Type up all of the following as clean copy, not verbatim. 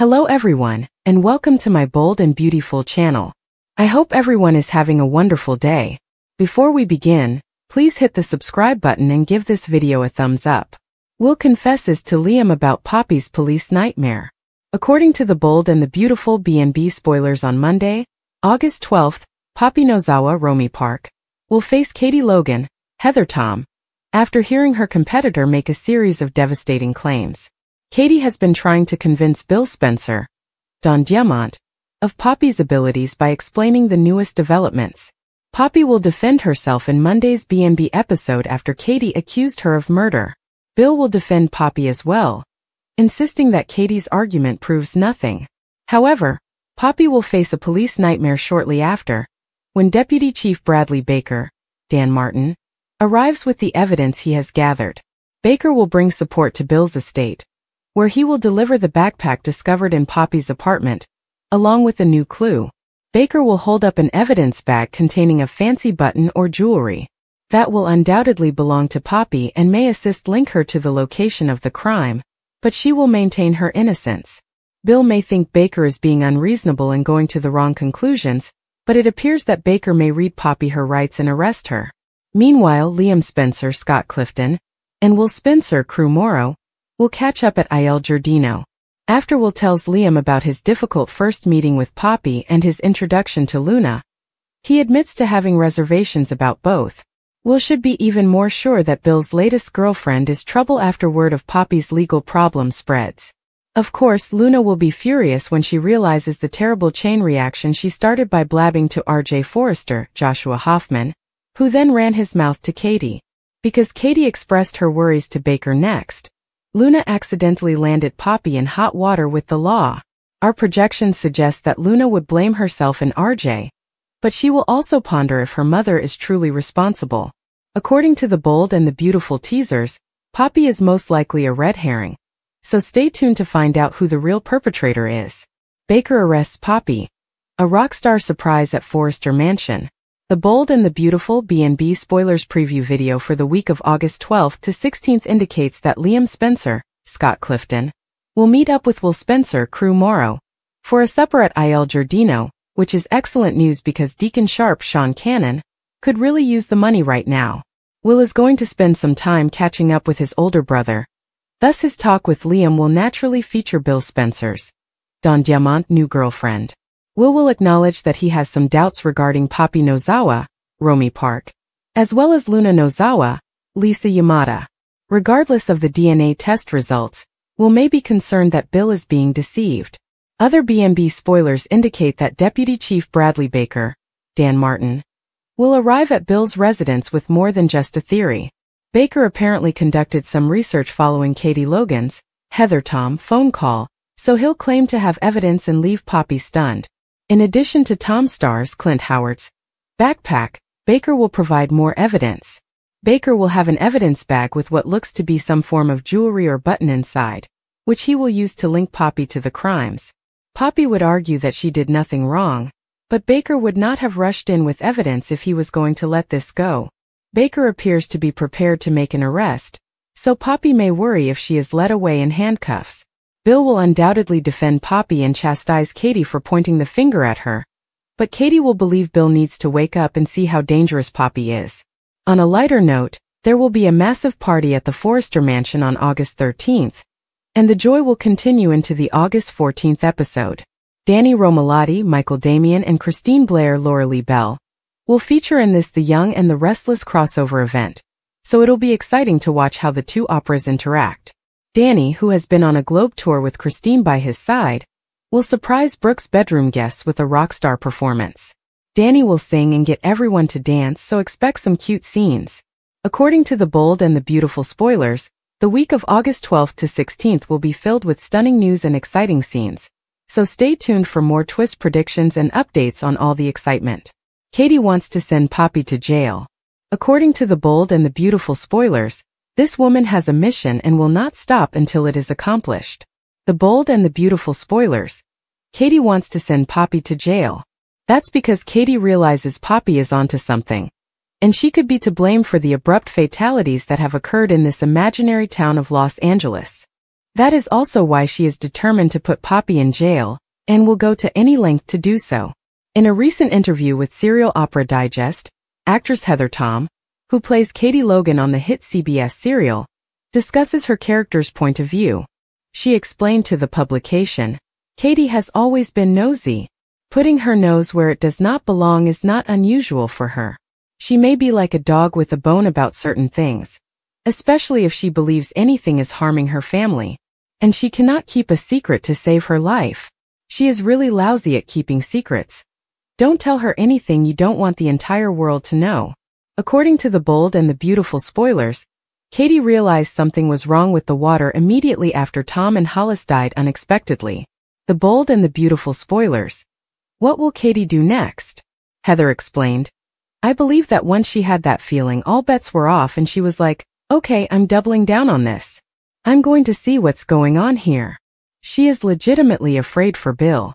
Hello everyone, and welcome to my Bold and Beautiful channel. I hope everyone is having a wonderful day. Before we begin, please hit the subscribe button and give this video a thumbs up. Will confesses to Liam about Poppy's police nightmare. According to the Bold and the Beautiful B&B spoilers on Monday, August 12th, Poppy Nozawa, Romy Park, will face Katie Logan, Heather Tom, after hearing her competitor make a series of devastating claims. Katie has been trying to convince Bill Spencer, Don Diamant, of Poppy's abilities by explaining the newest developments. Poppy will defend herself in Monday's B&B episode after Katie accused her of murder. Bill will defend Poppy as well, insisting that Katie's argument proves nothing. However, Poppy will face a police nightmare shortly after, when Deputy Chief Bradley Baker, Dan Martin, arrives with the evidence he has gathered. Baker will bring support to Bill's estate, where he will deliver the backpack discovered in Poppy's apartment, along with a new clue. Baker will hold up an evidence bag containing a fancy button or jewelry that will undoubtedly belong to Poppy and may link her to the location of the crime, but she will maintain her innocence. Bill may think Baker is being unreasonable and going to the wrong conclusions, but it appears that Baker may read Poppy her rights and arrest her. Meanwhile, Liam Spencer, Scott Clifton, and Will Spencer, Crew Morrow, will catch up at Il Giardino. After Will tells Liam about his difficult first meeting with Poppy and his introduction to Luna, he admits to having reservations about both. Will should be even more sure that Bill's latest girlfriend is trouble after word of Poppy's legal problem spreads. Of course, Luna will be furious when she realizes the terrible chain reaction she started by blabbing to RJ Forrester, Joshua Hoffman, who then ran his mouth to Katie. Because Katie expressed her worries to Baker next, Luna accidentally landed Poppy in hot water with the law. Our projections suggest that Luna would blame herself and RJ, but she will also ponder if her mother is truly responsible. According to the Bold and the Beautiful teasers, Poppy is most likely a red herring, so stay tuned to find out who the real perpetrator is. Baker arrests Poppy, a rock star surprise at Forrester Mansion. The Bold and the Beautiful B&B spoilers preview video for the week of August 12th to 16th indicates that Liam Spencer, Scott Clifton, will meet up with Will Spencer, Crew Morrow, for a supper at Il Giardino, which is excellent news because Deacon Sharp, Sean Cannon, could really use the money right now. Will is going to spend some time catching up with his older brother, thus his talk with Liam will naturally feature Bill Spencer's, Don Diamant, new girlfriend. Will acknowledge that he has some doubts regarding Poppy Nozawa, Romy Park, as well as Luna Nozawa, Lisa Yamada. Regardless of the DNA test results, Will may be concerned that Bill is being deceived. Other B&B spoilers indicate that Deputy Chief Bradley Baker, Dan Martin, will arrive at Bill's residence with more than just a theory. Baker apparently conducted some research following Katie Logan's, Heather Tom, phone call, so he'll claim to have evidence and leave Poppy stunned. In addition to Tom Starr's, Clint Howard's, backpack, Baker will provide more evidence. Baker will have an evidence bag with what looks to be some form of jewelry or button inside, which he will use to link Poppy to the crimes. Poppy would argue that she did nothing wrong, but Baker would not have rushed in with evidence if he was going to let this go. Baker appears to be prepared to make an arrest, so Poppy may worry if she is led away in handcuffs. Bill will undoubtedly defend Poppy and chastise Katie for pointing the finger at her, but Katie will believe Bill needs to wake up and see how dangerous Poppy is. On a lighter note, there will be a massive party at the Forrester Mansion on August 13th, and the joy will continue into the August 14th episode. Danny Romilotti, Michael Damian, and Christine Blair, Laura Lee Bell, will feature in this The Young and the Restless crossover event, so it'll be exciting to watch how the two operas interact. Danny, who has been on a globe tour with Christine by his side, will surprise Brooke's bedroom guests with a rock star performance. Danny will sing and get everyone to dance, so expect some cute scenes. According to the Bold and the Beautiful spoilers, the week of August 12th to 16th will be filled with stunning news and exciting scenes, so stay tuned for more twist predictions and updates on all the excitement. Katie wants to send Poppy to jail. According to the Bold and the Beautiful spoilers, this woman has a mission and will not stop until it is accomplished. The Bold and the Beautiful spoilers. Katie wants to send Poppy to jail. That's because Katie realizes Poppy is onto something, and she could be to blame for the abrupt fatalities that have occurred in this imaginary town of Los Angeles. That is also why she is determined to put Poppy in jail, and will go to any length to do so. In a recent interview with Serial Opera Digest, actress Heather Tom, who plays Katie Logan on the hit CBS serial, discusses her character's point of view. She explained to the publication, "Katie has always been nosy. Putting her nose where it does not belong is not unusual for her. She may be like a dog with a bone about certain things, especially if she believes anything is harming her family, and she cannot keep a secret to save her life. She is really lousy at keeping secrets. Don't tell her anything you don't want the entire world to know." According to the Bold and the Beautiful spoilers, Katie realized something was wrong with the water immediately after Tom and Hollis died unexpectedly. The Bold and the Beautiful spoilers. What will Katie do next? Heather explained, "I believe that once she had that feeling, all bets were off and she was like, okay, I'm doubling down on this. I'm going to see what's going on here." She is legitimately afraid for Bill.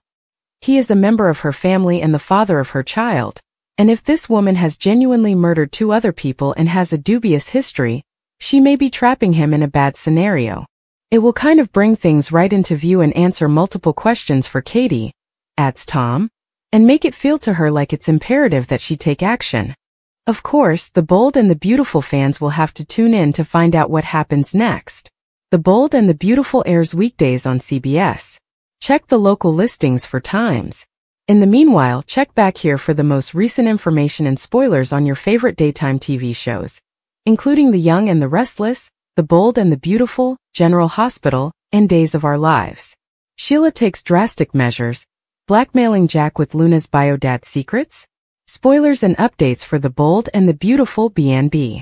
He is a member of her family and the father of her child, and if this woman has genuinely murdered two other people and has a dubious history, she may be trapping him in a bad scenario. It will kind of bring things right into view and answer multiple questions for Katie, adds Tom, and make it feel to her like it's imperative that she take action. Of course, the Bold and the Beautiful fans will have to tune in to find out what happens next. The Bold and the Beautiful airs weekdays on CBS. Check the local listings for times. In the meanwhile, check back here for the most recent information and spoilers on your favorite daytime TV shows, including The Young and the Restless, The Bold and the Beautiful, General Hospital, and Days of Our Lives. Sheila takes drastic measures, blackmailing Jack with Luna's bio-dad secrets. Spoilers and updates for The Bold and the Beautiful BNB.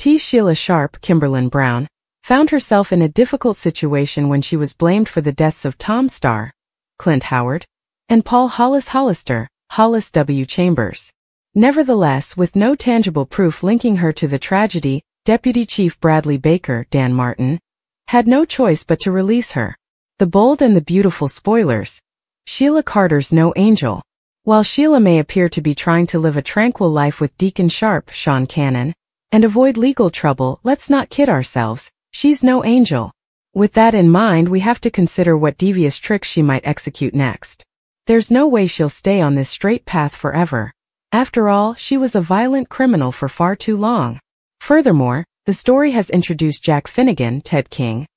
T. Sheila Sharp, Kimberlyn Brown, found herself in a difficult situation when she was blamed for the deaths of Tom Starr, Clint Howard, and Paul Hollis Hollister, Hollis W. Chambers. Nevertheless, with no tangible proof linking her to the tragedy, Deputy Chief Bradley Baker, Dan Martin, had no choice but to release her. The Bold and the Beautiful spoilers. Sheila Carter's no angel. While Sheila may appear to be trying to live a tranquil life with Deacon Sharp, Sean Cannon, and avoid legal trouble, let's not kid ourselves, she's no angel. With that in mind, we have to consider what devious tricks she might execute next. There's no way she'll stay on this straight path forever. After all, she was a violent criminal for far too long. Furthermore, the story has introduced Jack Finnegan, Ted King,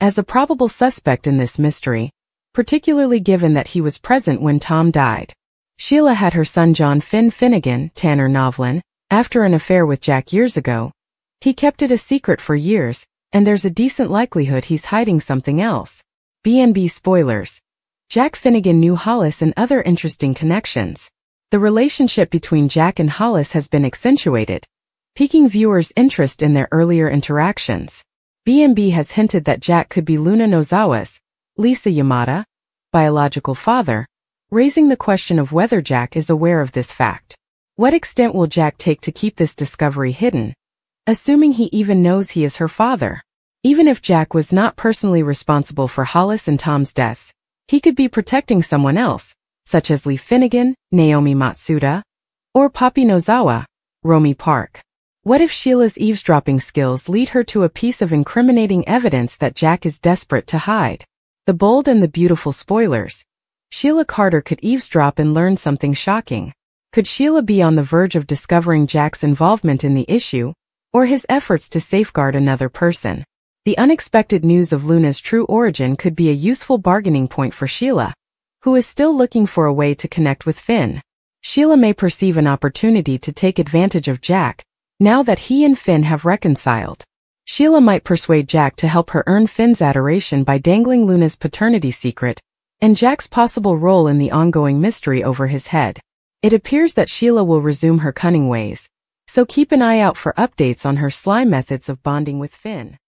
as a probable suspect in this mystery, particularly given that he was present when Tom died. Sheila had her son John Finn Finnegan, Tanner Novlin, after an affair with Jack years ago. He kept it a secret for years, and there's a decent likelihood he's hiding something else. B&B spoilers. Jack Finnegan knew Hollis and other interesting connections. The relationship between Jack and Hollis has been accentuated, piquing viewers' interest in their earlier interactions. B&B has hinted that Jack could be Luna Nozawa's, Lisa Yamada, biological father, raising the question of whether Jack is aware of this fact. What extent will Jack take to keep this discovery hidden, assuming he even knows he is her father? Even if Jack was not personally responsible for Hollis and Tom's deaths, he could be protecting someone else, such as Li Finnegan, Naomi Matsuda, or Poppy Nozawa, Romy Park. What if Sheila's eavesdropping skills lead her to a piece of incriminating evidence that Jack is desperate to hide? The Bold and the Beautiful spoilers. Sheila Carter could eavesdrop and learn something shocking. Could Sheila be on the verge of discovering Jack's involvement in the issue, or his efforts to safeguard another person? The unexpected news of Luna's true origin could be a useful bargaining point for Sheila, who is still looking for a way to connect with Finn. Sheila may perceive an opportunity to take advantage of Jack, now that he and Finn have reconciled. Sheila might persuade Jack to help her earn Finn's adoration by dangling Luna's paternity secret, and Jack's possible role in the ongoing mystery over his head. It appears that Sheila will resume her cunning ways, so keep an eye out for updates on her sly methods of bonding with Finn.